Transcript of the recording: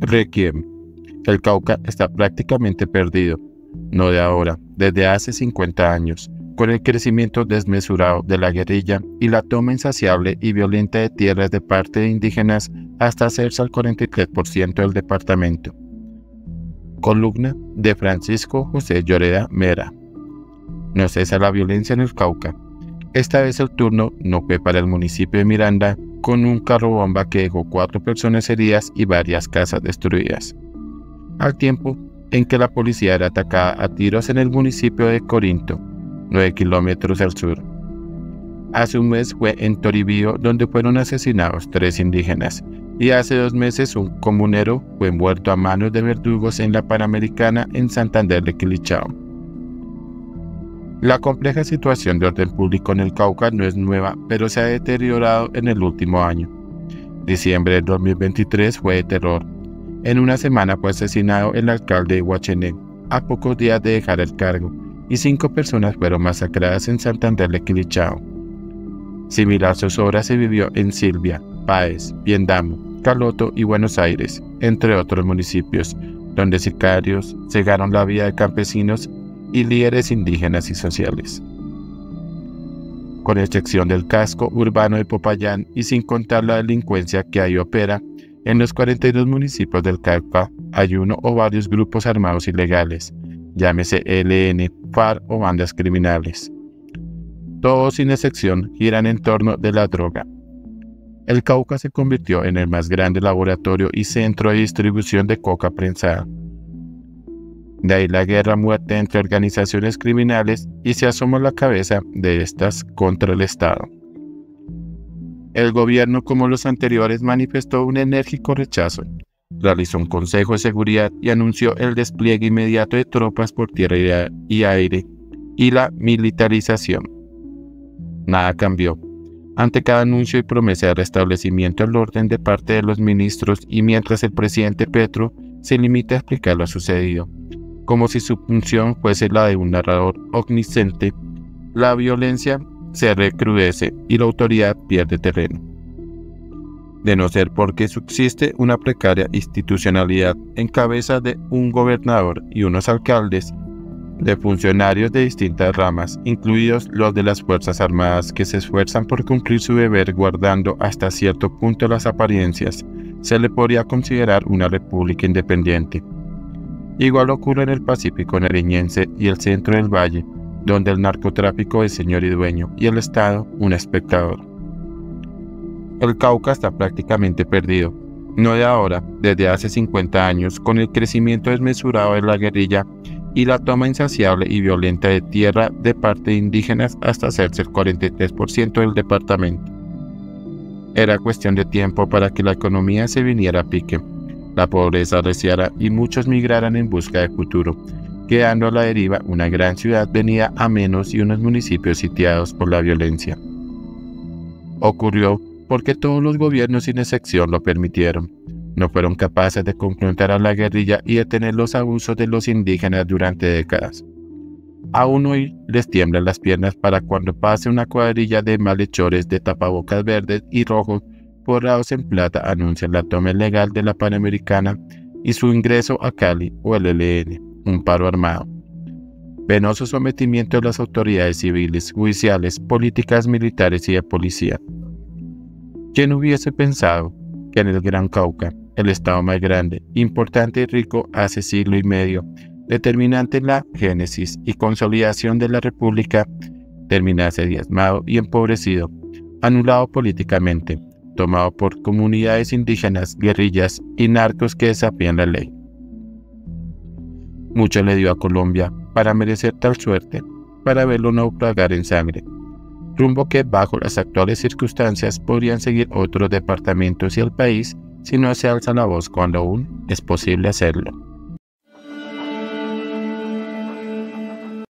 Requiem. El Cauca está prácticamente perdido, no de ahora, desde hace 50 años, con el crecimiento desmesurado de la guerrilla y la toma insaciable y violenta de tierras de parte de indígenas hasta hacerse al 43% del departamento. Columna de Francisco José Lloreda Mera. No cesa la violencia en el Cauca. Esta vez el turno no fue para el municipio de Miranda, con un carro bomba que dejó 4 personas heridas y varias casas destruidas. Al tiempo en que la policía era atacada a tiros en el municipio de Corinto, 9 kilómetros al sur. Hace un mes fue en Toribío donde fueron asesinados 3 indígenas, y hace 2 meses un comunero fue muerto a manos de verdugos en la Panamericana en Santander de Quilichao. La compleja situación de orden público en el Cauca no es nueva, pero se ha deteriorado en el último año. Diciembre de 2023 fue de terror. En una semana fue asesinado el alcalde de Guachené, a pocos días de dejar el cargo, y 5 personas fueron masacradas en Santander de Quilichao. Similar zozobra se vivió en Silvia, Páez, Piendamó, Caloto y Buenos Aires, entre otros municipios, donde sicarios cegaron la vida de campesinos y líderes indígenas y sociales. Con excepción del casco urbano de Popayán y sin contar la delincuencia que ahí opera, en los 42 municipios del Cauca hay uno o varios grupos armados ilegales, llámese ELN, FARC o bandas criminales. Todos sin excepción giran en torno de la droga. El Cauca se convirtió en el más grande laboratorio y centro de distribución de coca prensada. De ahí la guerra muerte entre organizaciones criminales y se asoma la cabeza de estas contra el Estado. El gobierno, como los anteriores, manifestó un enérgico rechazo. Realizó un consejo de seguridad y anunció el despliegue inmediato de tropas por tierra y aire y la militarización. Nada cambió. Ante cada anuncio y promesa de restablecimiento al orden de parte de los ministros, y mientras el presidente Petro se limita a explicar lo sucedido, como si su función fuese la de un narrador omnisciente, la violencia se recrudece y la autoridad pierde terreno. De no ser porque subsiste una precaria institucionalidad en cabeza de un gobernador y unos alcaldes, de funcionarios de distintas ramas, incluidos los de las Fuerzas Armadas, que se esfuerzan por cumplir su deber guardando hasta cierto punto las apariencias, se le podría considerar una república independiente. Igual ocurre en el Pacífico nariñense y el centro del valle, donde el narcotráfico es señor y dueño y el Estado un espectador. El Cauca está prácticamente perdido, no de ahora, desde hace 50 años, con el crecimiento desmesurado de la guerrilla y la toma insaciable y violenta de tierra de parte de indígenas hasta hacerse el 43% del departamento. Era cuestión de tiempo para que la economía se viniera a pique, la pobreza arreciara y muchos migraran en busca de futuro, quedando a la deriva una gran ciudad venida a menos y unos municipios sitiados por la violencia. Ocurrió porque todos los gobiernos sin excepción lo permitieron. No fueron capaces de confrontar a la guerrilla y detener los abusos de los indígenas durante décadas. Aún hoy les tiemblan las piernas para cuando pase una cuadrilla de malhechores de tapabocas verdes y rojos forrados en plata anuncian la toma ilegal de la Panamericana y su ingreso a Cali o el ELN, un paro armado. Penoso sometimiento de las autoridades civiles, judiciales, políticas, militares y de policía. ¿Quién hubiese pensado que en el Gran Cauca, el estado más grande, importante y rico hace siglo y medio, determinante en la génesis y consolidación de la república, terminase diezmado y empobrecido, anulado políticamente, tomado por comunidades indígenas, guerrillas y narcos que desafían la ley? Mucho le dio a Colombia para merecer tal suerte, para verlo naufragar en sangre, rumbo que bajo las actuales circunstancias podrían seguir otros departamentos y el país si no se alza la voz cuando aún es posible hacerlo.